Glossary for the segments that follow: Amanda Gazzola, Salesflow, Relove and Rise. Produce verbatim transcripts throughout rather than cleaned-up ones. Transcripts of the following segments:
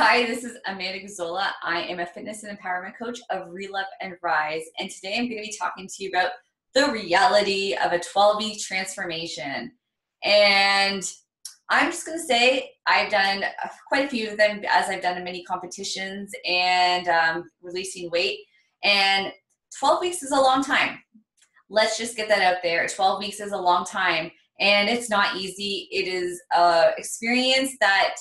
Hi, this is Amanda Gazzola. I am a fitness and empowerment coach of Relove and Rise, and today I'm going to be talking to you about the reality of a twelve-week transformation. And I'm just going to say I've done quite a few of them as I've done many competitions and um, releasing weight, and twelve weeks is a long time. Let's just get that out there. twelve weeks is a long time, and it's not easy. It is an experience that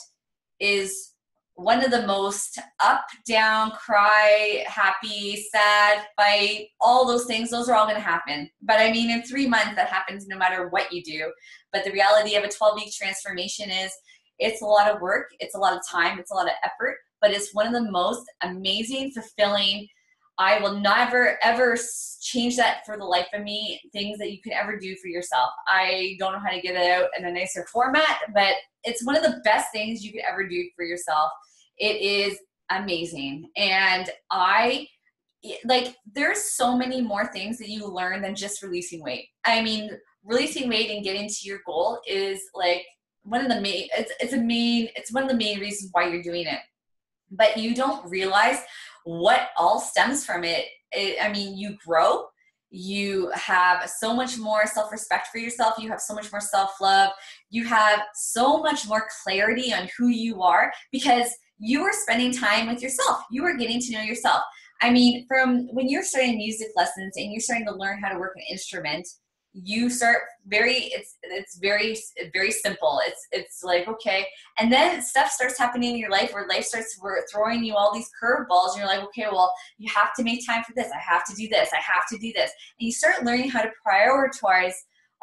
is one of the most up, down, cry, happy, sad, fight, all those things. Those are all going to happen. But I mean, in three months, that happens no matter what you do. But the reality of a twelve-week transformation is it's a lot of work. It's a lot of time. It's a lot of effort. But it's one of the most amazing, fulfilling. I will never, ever change that for the life of me, things that you can ever do for yourself. I don't know how to get it out in a nicer format, but it's one of the best things you could ever do for yourself. It is amazing. And I, like, there's so many more things that you learn than just releasing weight. I mean, releasing weight and getting to your goal is like one of the main, it's, it's a main, it's one of the main reasons why you're doing it. But you don't realize what all stems from it. it. I mean, you grow, you have so much more self-respect for yourself, you have so much more self-love, you have so much more clarity on who you are because you are spending time with yourself. You are getting to know yourself. I mean, from when you're starting music lessons and you're starting to learn how to work an instrument, you start very, it's it's very, very simple. It's it's like, okay. And then stuff starts happening in your life where life starts throwing you all these curveballs. And you're like, okay, well, you have to make time for this. I have to do this. I have to do this. And you start learning how to prioritize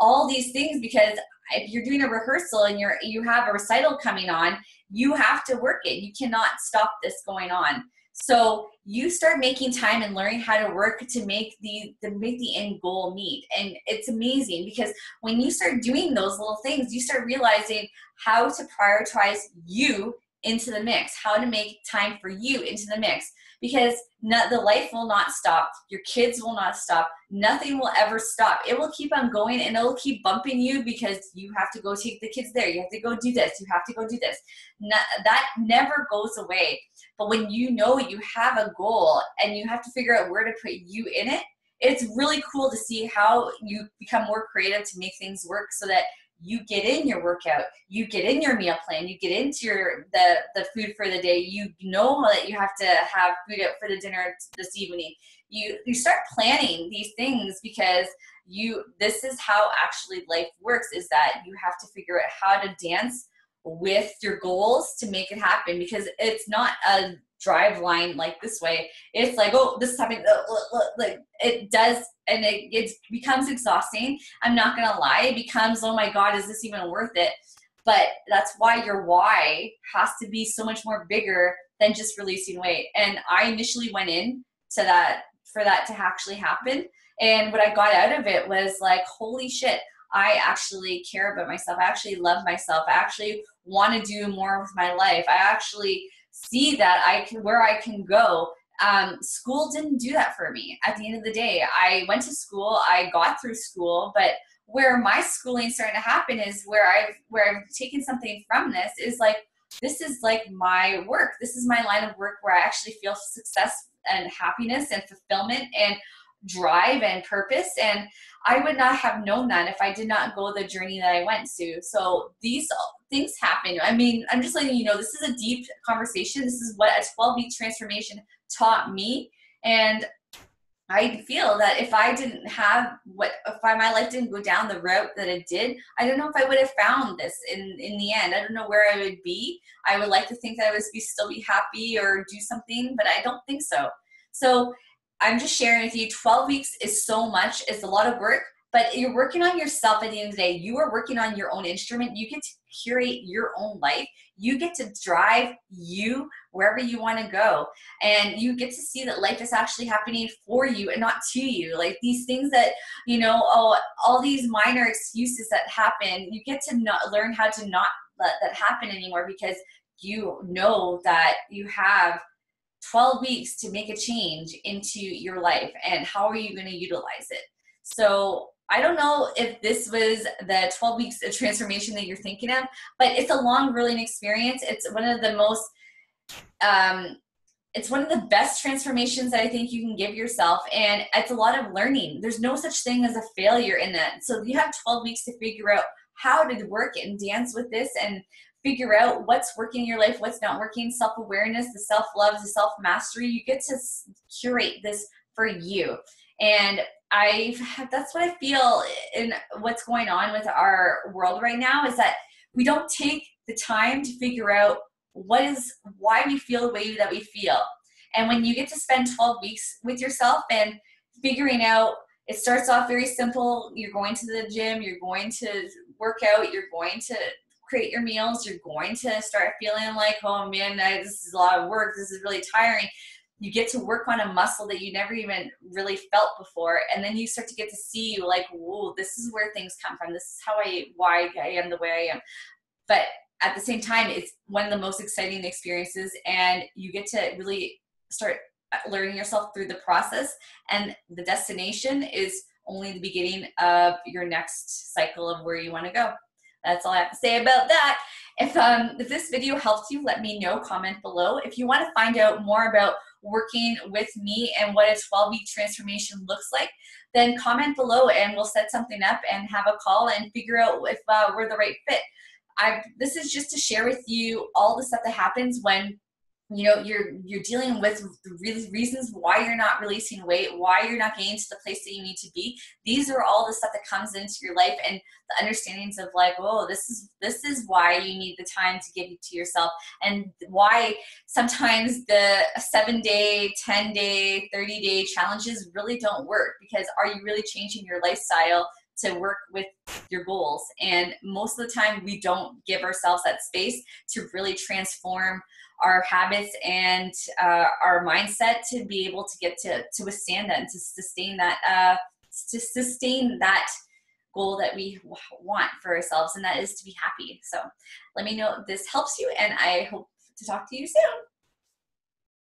all these things because if you're doing a rehearsal and you're, you have a recital coming on, you have to work it. You cannot stop this going on. So you start making time and learning how to work to make the, to make the end goal meet. And it's amazing because when you start doing those little things, you start realizing how to prioritize you into the mix, how to make time for you into the mix, because not, the life will not stop. Your kids will not stop. Nothing will ever stop. It will keep on going and it'll keep bumping you because you have to go take the kids there. You have to go do this. You have to go do this. Not, that never goes away. But when you know you have a goal and you have to figure out where to put you in it, it's really cool to see how you become more creative to make things work so that you get in your workout, you get in your meal plan, you get into your, the, the food for the day, you know that you have to have food out for the dinner this evening. You, you start planning these things because you, this is how actually life works, is that you have to figure out how to dance with your goals to make it happen, because it's not a drive line like this way. It's like, oh, this is happening. Like it does, and it, it becomes exhausting. I'm not gonna lie, it becomes, oh my God, is this even worth it? But that's why your why has to be so much more bigger than just releasing weight. And I initially went in to that for that to actually happen, and what I got out of it was like, holy shit, I actually care about myself. I actually love myself. I actually want to do more with my life. I actually see that I can, where I can go. Um, school didn't do that for me. At the end of the day, I went to school, I got through school, but where my schooling started to happen is where I've, where I've taken something from this is like, this is like my work. This is my line of work where I actually feel success and happiness and fulfillment and drive and purpose, and I would not have known that if I did not go the journey that I went to. So these things happen. I mean, I'm just letting you know, this is a deep conversation. This is what a twelve-week transformation taught me, and I feel that if I didn't have what, if I, my life didn't go down the route that it did, I don't know if I would have found this in, in the end. I don't know where I would be. I would like to think that I would be, still be happy or do something, but I don't think so. So I'm just sharing with you, twelve weeks is so much. It's a lot of work, but you're working on yourself at the end of the day. You are working on your own instrument. You get to curate your own life. You get to drive you wherever you want to go. And you get to see that life is actually happening for you and not to you. Like these things that, you know, oh, all these minor excuses that happen, you get to not learn how to not let that happen anymore, because you know that you have twelve weeks to make a change into your life, and how are you going to utilize it? So I don't know if this was the twelve weeks of transformation that you're thinking of, but it's a long, grueling experience. It's one of the most um, it's one of the best transformations that I think you can give yourself. And it's a lot of learning. There's no such thing as a failure in that. So you have twelve weeks to figure out how to work and dance with this and figure out what's working in your life, what's not working, self-awareness, the self-love, the self-mastery. You get to curate this for you. And I've, that's what I feel in what's going on with our world right now, is that we don't take the time to figure out what is, why we feel the way that we feel. And when you get to spend twelve weeks with yourself and figuring out, it starts off very simple. You're going to the gym, you're going to work out, you're going to create your meals, you're going to start feeling like, oh man, this is a lot of work, this is really tiring. You get to work on a muscle that you never even really felt before. And then you start to get to see, like, whoa, this is where things come from. This is how I, why I am the way I am. But at the same time, it's one of the most exciting experiences, and you get to really start learning yourself through the process. And the destination is only the beginning of your next cycle of where you want to go. That's all I have to say about that. If, um, if this video helped you, let me know, comment below. If you want to find out more about working with me and what a twelve week transformation looks like, then comment below and we'll set something up and have a call and figure out if uh, we're the right fit. I've, this is just to share with you all the stuff that happens when, you know, you're, you're dealing with the reasons why you're not releasing weight, why you're not getting to the place that you need to be. These are all the stuff that comes into your life, and the understandings of like, oh, this is, this is why you need the time to give to yourself, and why sometimes the seven day, ten day, thirty day challenges really don't work, because are you really changing your lifestyle to work with your goals? And most of the time we don't give ourselves that space to really transform our habits and uh, our mindset to be able to get to, to withstand that and to sustain that, uh, to sustain that goal that we want for ourselves. And that is to be happy. So let me know if this helps you, and I hope to talk to you soon.